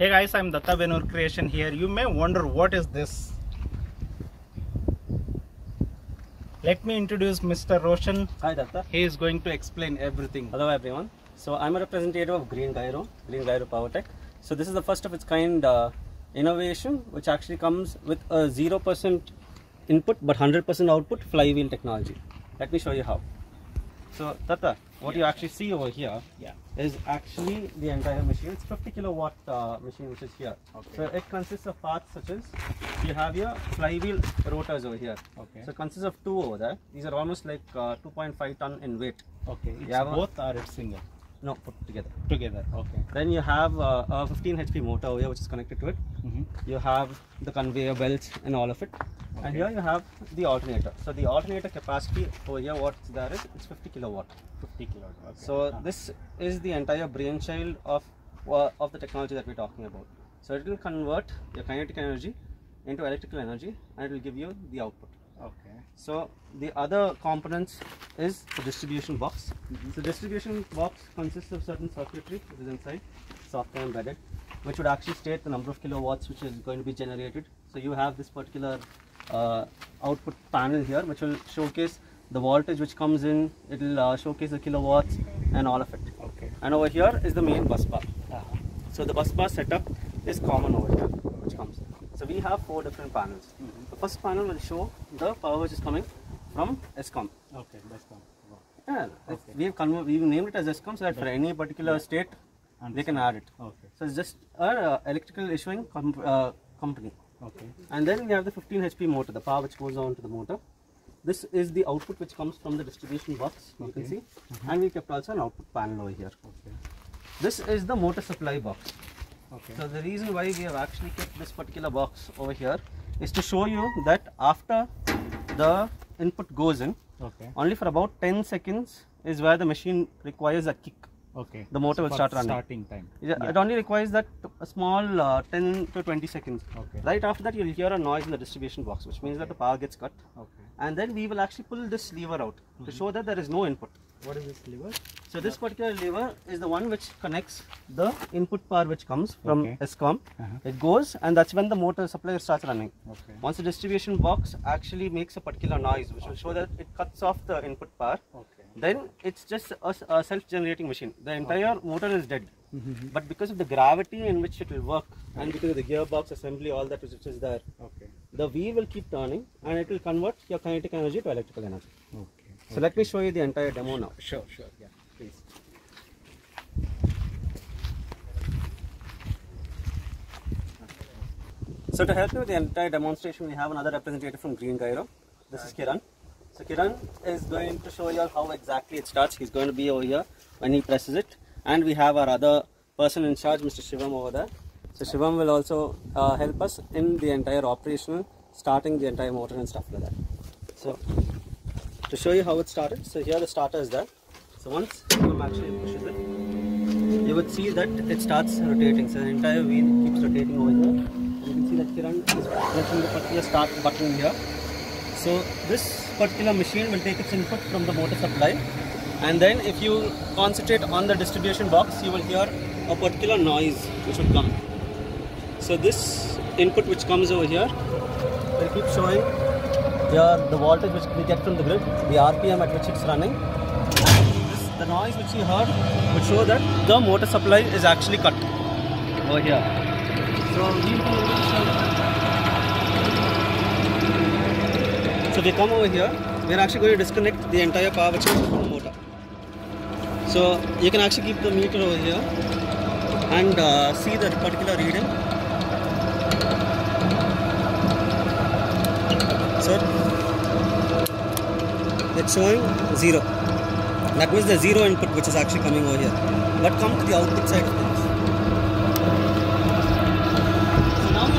Hey guys, I'm Datta Venur Creation here. You may wonder what is this. Let me introduce Mr. Roshan. Hi Datta. He is going to explain everything. Hello everyone. So I'm a representative of Green Gyro Power Tech. So this is the first of its kind innovation which actually comes with a 0% input but 100% output flywheel technology. Let me show you how. So Datta, what you actually see over here is actually the entire machine. It's 50 kilowatt machine which is here. So it consists of parts such as you have your flywheel rotors over here. So it consists of two over there. These are almost like 2.5 ton in weight. It's both or it's single? No, put together. Then you have a 15 HP motor over here which is connected to it. You have the conveyor belts and all of it. And here you have the alternator. So the alternator capacity over here, what there is, it's 50 kilowatt. 50 kilowatt. So this is the entire brainchild of the technology that we're talking about. So it will convert your kinetic energy into electrical energy, and it will give you the output. So the other components is the distribution box. So distribution box consists of certain circuitry which is inside, software embedded, which would actually state the number of kilowatts which is going to be generated. So you have this particular output panel here which will showcase the voltage which comes in. It will showcase the kilowatts and all of it. And over here is the main bus bar. So the bus bar setup is common over here which comes in. So we have four different panels. The first panel will show the power which is coming from ESCOM. We've named it as ESCOM so that for any particular state they can add it. So it's just an electrical issuing company. And then we have the 15 HP motor, the power which goes on to the motor. This is the output which comes from the distribution box, you can see. And we kept also an output panel over here. This is the motor supply box. So the reason why we have actually kept this particular box over here is to show you that after the input goes in, only for about 10 seconds is where the machine requires a kick. The motor will start running. Starting time. It only requires that a small 10 to 20 seconds. Right after that, you'll hear a noise in the distribution box, which means that the power gets cut. And then we will actually pull this lever out to show that there is no input. What is this lever? So this particular lever is the one which connects the input power which comes from ESCOM. It goes, and that's when the motor supply starts running. Once the distribution box actually makes a particular noise, which will show that it cuts off the input power. Then it's just a self-generating machine. The entire motor is dead. But because of the gravity in which it will work and because of the gearbox assembly, all that which is there, the wheel will keep turning and it will convert your kinetic energy to electrical energy. So let me show you the entire demo now. Yeah, please. So to help you with the entire demonstration, we have another representative from Green Cairo. This is Kiran. So Kiran is going to show you how exactly it starts. He's going to be over here when he presses it. And we have our other person in charge, Mr. Shivam over there. So Shivam will also help us in the entire operational, starting the entire motor and stuff like that. So to show you how it started, so here the starter is there. So once Shivam actually pushes it, you would see that it starts rotating. So the entire wheel keeps rotating over here. And you can see that Kiran is pressing the particular start button here. So this particular machine will take its input from the motor supply, and then if you concentrate on the distribution box, you will hear a particular noise which will come. So this input which comes over here will keep showing here the voltage which we get from the grid, the RPM at which it's running. The noise which you heard would show that the motor supply is actually cut over here. So we come over here, we are actually going to disconnect the entire power which comes from the motor. So you can actually keep the meter over here and see that particular reading. So it's showing zero. That means the zero input which is actually coming over here. But come to the output side of things. So now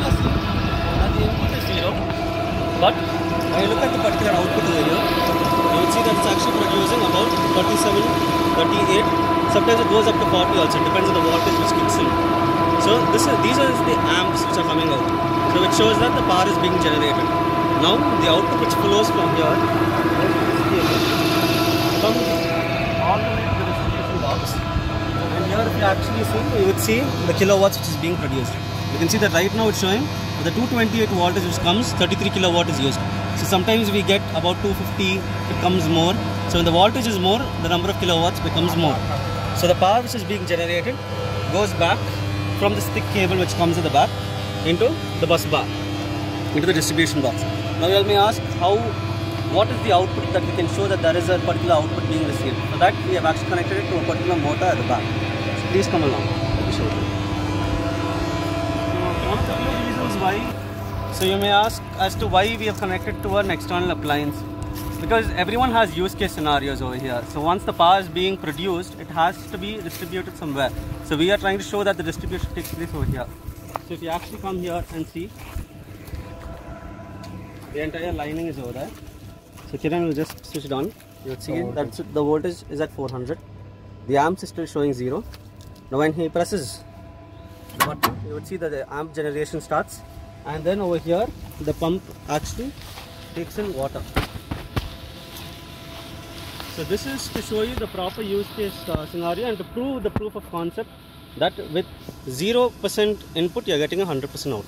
you will see that the input is zero, but when you look at the particular output area, you will see that it's actually producing about 37, 38, sometimes it goes up to 40 also, it depends on the voltage which kicks in. So these are the amps which are coming out, so it shows that the power is being generated. Now the output which flows from here comes all the way to the distribution box, and here if you actually film, you would see the kilowatts which is being produced. You can see that right now it's showing the 228 voltage which comes, 33 kilowatt is used. So sometimes we get about 250, it comes more. So when the voltage is more, the number of kilowatts becomes more. So the power which is being generated goes back from this thick cable which comes at the back into the bus bar, into the distribution box. Now you may ask, what is the output that we can show that there is a particular output being received? For that we have actually connected it to a particular motor at the back. So please come along. Let me show you. One of the few reasons why. So you may ask as to why we have connected to an external appliance. Because everyone has use case scenarios over here. So once the power is being produced, it has to be distributed somewhere. So we are trying to show that the distribution takes place over here. So if you actually come here and see, the entire lining is over there. So Kiran will just switch it on. You'll see that the voltage is at 400. The amps is still showing 0. Now when he presses the button, you would see that the amp generation starts. And then over here, the pump actually takes in water. So this is to show you the proper use case scenario and to prove the proof of concept that with 0% input, you're getting 100% output.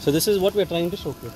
So this is what we're trying to show you.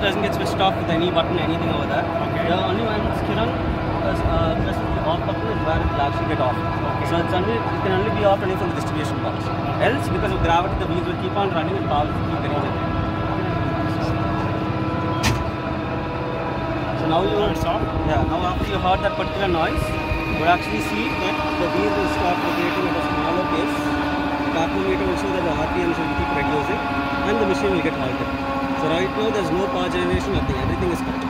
Doesn't get switched off with any button, anything over there. Okay. The only one is Kiran, just the off button is where it will actually get off. Okay. So it's only, it can only be off only from the distribution box. Okay. Else, because of gravity, the wheels will keep on running and power will keep getting generated. So now you heard, yeah. Now after you heard that particular noise, you will actually see that the wheels will start rotating at a smaller pace. The tachometer will show that the RPMs will keep reducing, and the machine will get halted. So right now there's no power generation, nothing, everything is connected.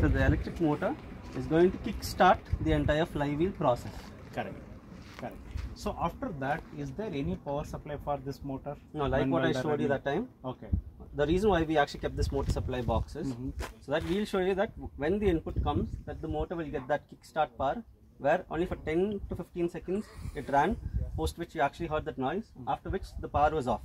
So the electric motor is going to kick-start the entire flywheel process. Correct. Correct. So after that, is there any power supply for this motor? No, like what I showed you that time. Okay. The reason why we actually kept this motor supply box is so that we'll show you that when the input comes, that the motor will get that kick-start power, where only for 10 to 15 seconds it ran, post which you actually heard that noise, after which the power was off.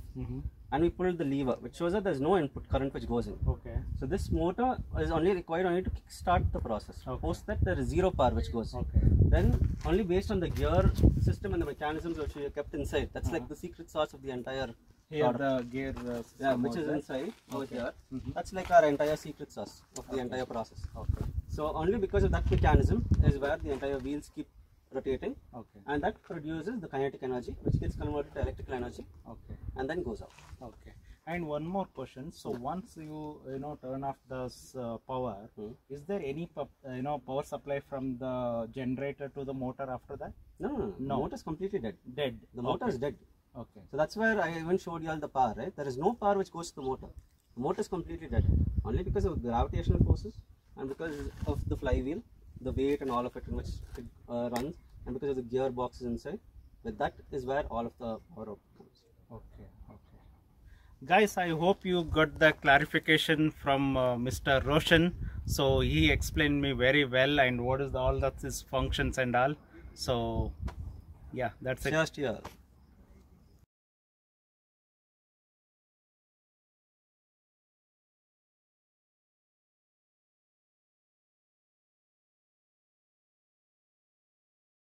And we pulled the lever, which shows that there's no input current which goes in. Okay. So this motor is only required only to kickstart the process. Okay. Post that there is zero power which goes in. Okay. Then only based on the gear system and the mechanisms which we kept inside. That's like the secret sauce of the entire product. The gear system which is inside over here. That's like our entire secret sauce of the entire process. Okay. So only because of that mechanism is where the entire wheels keep rotating, okay, and that produces the kinetic energy, which gets converted to electrical energy, okay, and then goes out. Okay. And one more question. So once you turn off this power, is there any power supply from the generator to the motor after that? No. The motor is completely dead. The motor is dead. Okay. So that's where I even showed you all the power, right? There is no power which goes to the motor. The motor is completely dead. Only because of gravitational forces and because of the flywheel, the weight and all of it in which it runs, and because of the gearboxes inside. But that is where all of the power output comes. Okay. Guys, I hope you got the clarification from Mr. Roshan. So he explained me very well and what is all that his functions and all. So yeah, that's it. Just here.